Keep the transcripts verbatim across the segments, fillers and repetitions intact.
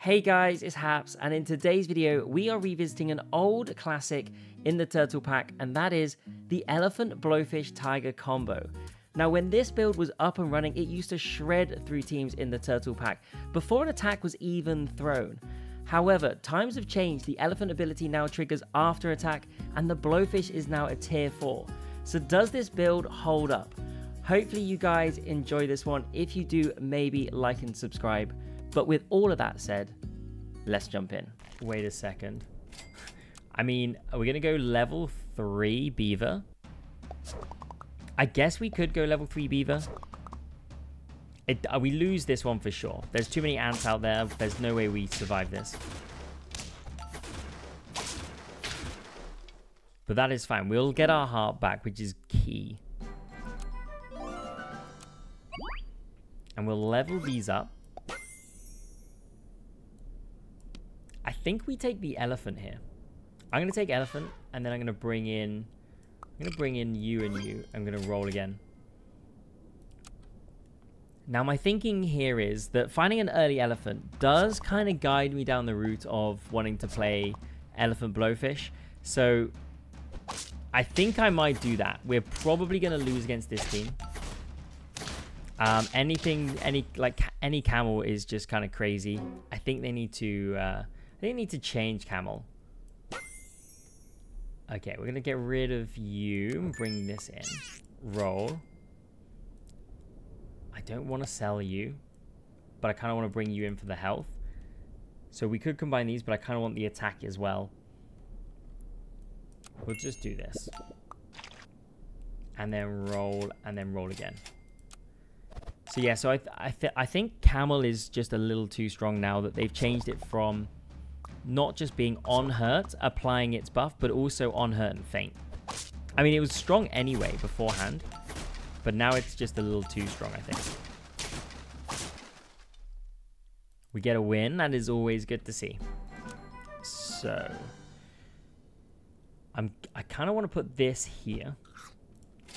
Hey guys, it's Haps, and in today's video we are revisiting an old classic in the turtle pack, and that is the elephant blowfish tiger combo. Now when this build was up and running, it used to shred through teams in the turtle pack before an attack was even thrown. However, times have changed. The elephant ability now triggers after attack and the blowfish is now a tier four. So does this build hold up? Hopefully you guys enjoy this one. If you do, maybe like and subscribe. But with all of that said, let's jump in. Wait a second. I mean, are we going to go level three beaver? I guess we could go level three beaver. It, uh, we lose this one for sure. There's too many ants out there. There's no way we survive this. But that is fine. We'll get our heart back, which is key. And we'll level these up. I think we take the elephant here. I'm going to take elephant, and then I'm going to bring in... I'm going to bring in you and you. I'm going to roll again. Now, my thinking here is that finding an early elephant does kind of guide me down the route of wanting to play elephant blowfish. So, I think I might do that. We're probably going to lose against this team. Um, anything, any, like, any camel is just kind of crazy. I think they need to... Uh, They need to change camel. Okay, we're going to get rid of you. Bring this in. Roll. I don't want to sell you, but I kind of want to bring you in for the health. So we could combine these, but I kind of want the attack as well. We'll just do this. And then roll, and then roll again. So yeah, so I, th I, th I think camel is just a little too strong now that they've changed it from... not just being on hurt, applying its buff, but also on hurt and faint. I mean, it was strong anyway beforehand, but now it's just a little too strong, I think. We get a win. That is always good to see. So, I'm, I kind of want to put this here.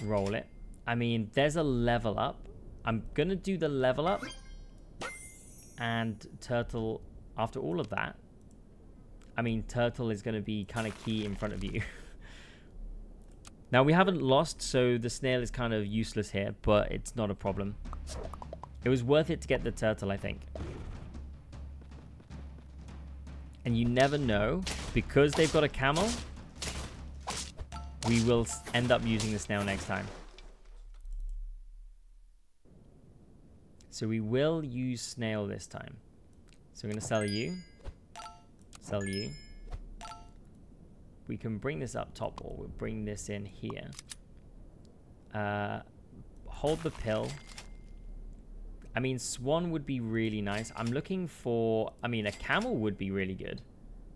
Roll it. I mean, there's a level up. I'm going to do the level up. And turtle, after all of that, I mean, turtle is going to be kind of key in front of you. Now, we haven't lost, so the snail is kind of useless here, but it's not a problem. It was worth it to get the turtle, I think. And you never know, because they've got a camel, we will end up using the snail next time. So we will use snail this time. So I'm going to sell you. Sell you. We can bring this up top, or we'll bring this in here. Uh, hold the pill. I mean, swan would be really nice. I'm looking for. I mean, a camel would be really good.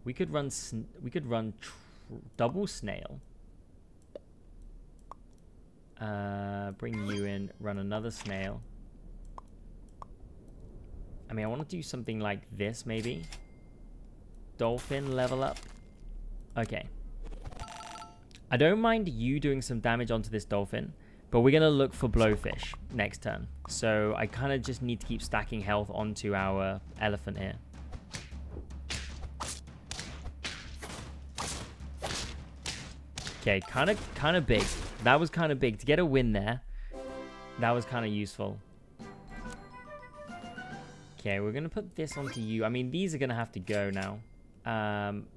We could run. Sn we could run tr double snail. Uh, bring you in. Run another snail. I mean, I want to do something like this, maybe. Dolphin level up. Okay. I don't mind you doing some damage onto this dolphin, but we're going to look for blowfish next turn. So I kind of just need to keep stacking health onto our elephant here. Okay, kind of kind of big. That was kind of big. To get a win there, that was kind of useful. Okay, we're going to put this onto you. I mean, these are going to have to go now. Um,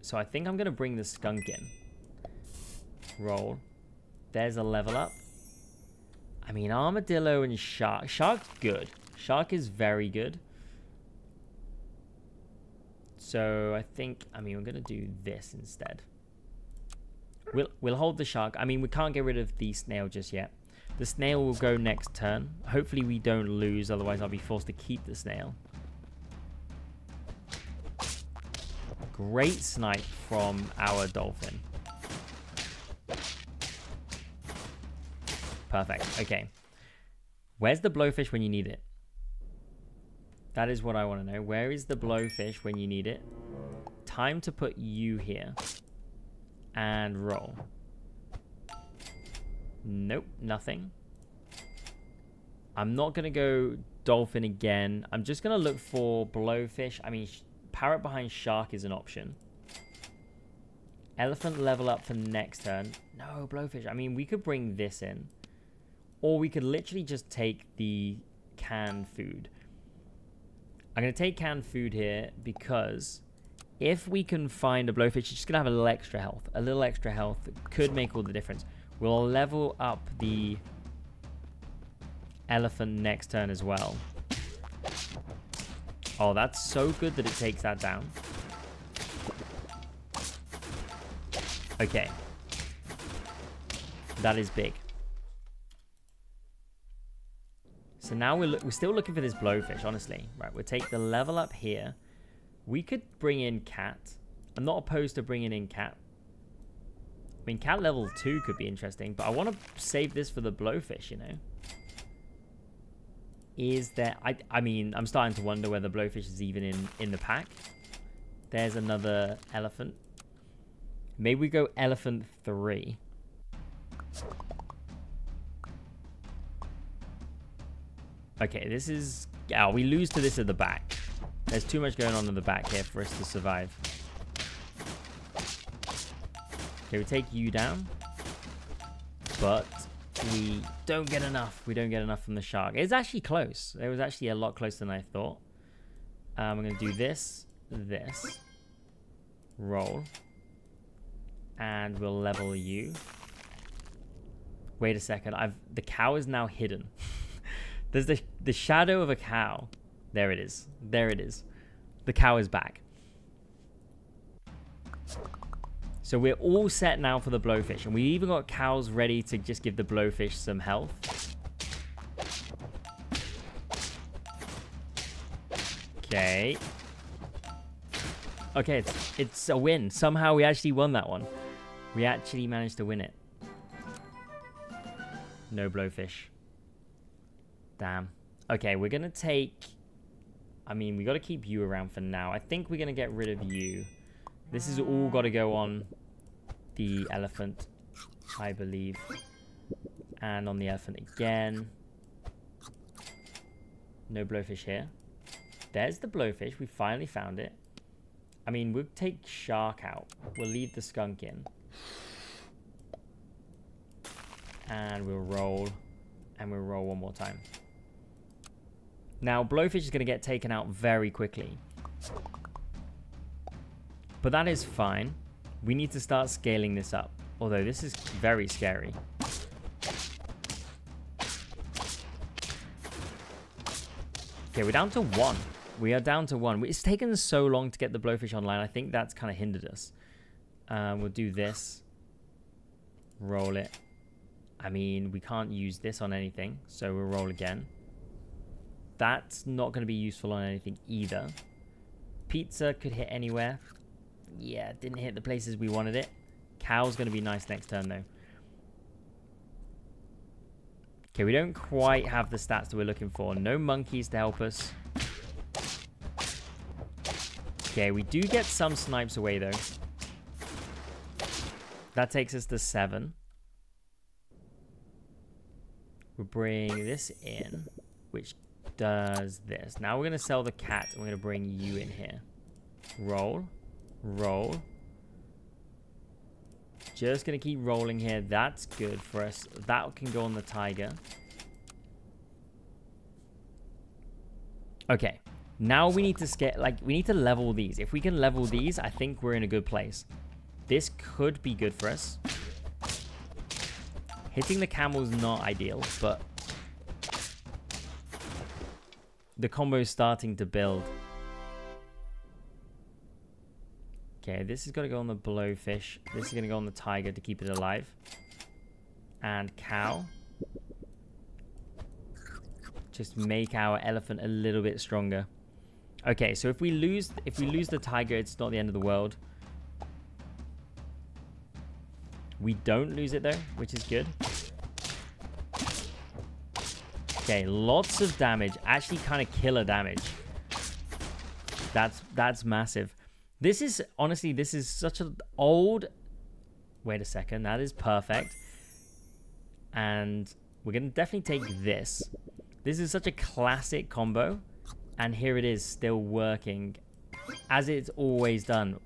so I think I'm going to bring the skunk in. Roll. There's a level up. I mean, armadillo and shark. Shark's good. Shark is very good. So I think, I mean, we're going to do this instead. We'll, we'll hold the shark. I mean, we can't get rid of the snail just yet. The snail will go next turn. Hopefully we don't lose, otherwise I'll be forced to keep the snail. Great snipe from our dolphin. Perfect. Okay. Where's the blowfish when you need it? That is what I want to know. Where is the blowfish when you need it? Time to put you here. And roll. Nope, nothing. I'm not going to go dolphin again. I'm just going to look for blowfish. I mean, parrot behind shark is an option. Elephant level up for next turn. No, blowfish. I mean, we could bring this in. Or we could literally just take the canned food. I'm going to take canned food here because if we can find a blowfish, it's just going to have a little extra health. A little extra health could make all the difference. We'll level up the elephant next turn as well. Oh, that's so good that it takes that down. Okay. That is big. So now we're, we're still looking for this blowfish, honestly. Right, we'll take the level up here. We could bring in cat. I'm not opposed to bringing in cat. I mean, cat level two could be interesting, but I want to save this for the blowfish, you know? Is there... I, I mean, I'm starting to wonder whether blowfish is even in, in the pack. There's another elephant. Maybe we go elephant three. Okay, this is... Oh, we lose to this at the back. There's too much going on in the back here for us to survive. Okay, we take you down. But we don't get enough. We don't get enough from the shark. It's actually close. It was actually a lot closer than I thought. Um, I'm going to do this, this. Roll. And we'll level you. Wait a second. I've the cow is now hidden. There's the, the shadow of a cow. There it is. There it is. The cow is back. So we're all set now for the blowfish. And we even got cows ready to just give the blowfish some health. Okay. Okay, it's, it's a win. Somehow we actually won that one. We actually managed to win it. No blowfish. Damn. Okay, we're going to take... I mean, we got to keep you around for now. I think we're going to get rid of you. This is all got to go on the elephant, I believe. And on the elephant again. No blowfish here. There's the blowfish. We finally found it. I mean, we'll take shark out. We'll leave the skunk in. And we'll roll. And we'll roll one more time. Now, blowfish is going to get taken out very quickly. But that is fine. We need to start scaling this up. Although this is very scary. Okay, we're down to one. We are down to one. It's taken so long to get the blowfish online. I think that's kind of hindered us. Um, we'll do this. Roll it. I mean, we can't use this on anything. So we'll roll again. That's not going to be useful on anything either. Pizza could hit anywhere. Yeah, didn't hit the places we wanted it. Cow's going to be nice next turn, though. Okay, we don't quite have the stats that we're looking for. No monkeys to help us. Okay, we do get some snipes away, though. That takes us to seven. We'll bring this in, which... does this. Now we're going to sell the cat and we're going to bring you in here. Roll. Roll. Just going to keep rolling here. That's good for us. That can go on the tiger. Okay. Now we need to scale, like, we need to level these. If we can level these, I think we're in a good place. This could be good for us. Hitting the camel's not ideal, but the combo's starting to build. Okay, this is going to go on the blowfish. This is going to go on the tiger to keep it alive. And cow. Just make our elephant a little bit stronger. Okay, so if we lose, if we lose the tiger, it's not the end of the world. We don't lose it though, which is good. Okay, lots of damage. Actually, kind of killer damage. That's that's massive. This is, honestly, this is such an old... Wait a second. That is perfect. And we're going to definitely take this. This is such a classic combo, and here it is still working as it's always done.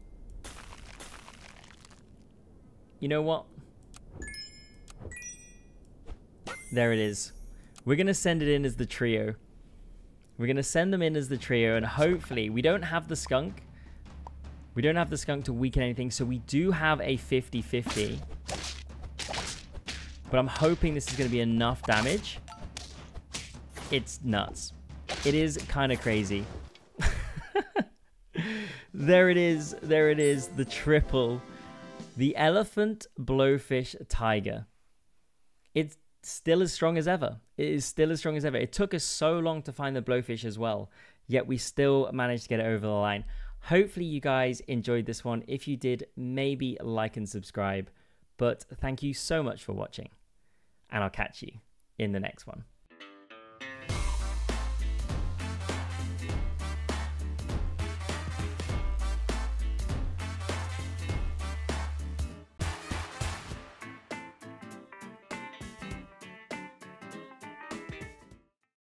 You know what? There it is. We're going to send it in as the trio. We're going to send them in as the trio, and hopefully we don't have the skunk. We don't have the skunk to weaken anything, so we do have a fifty fifty. But I'm hoping this is going to be enough damage. It's nuts. It is kind of crazy. There it is. There it is. The triple. The elephant, blowfish, tiger. It's still as strong as ever. It is still as strong as ever. It took us so long to find the blowfish as well, yet we still managed to get it over the line. Hopefully you guys enjoyed this one. If you did, maybe like and subscribe. But thank you so much for watching, and I'll catch you in the next one.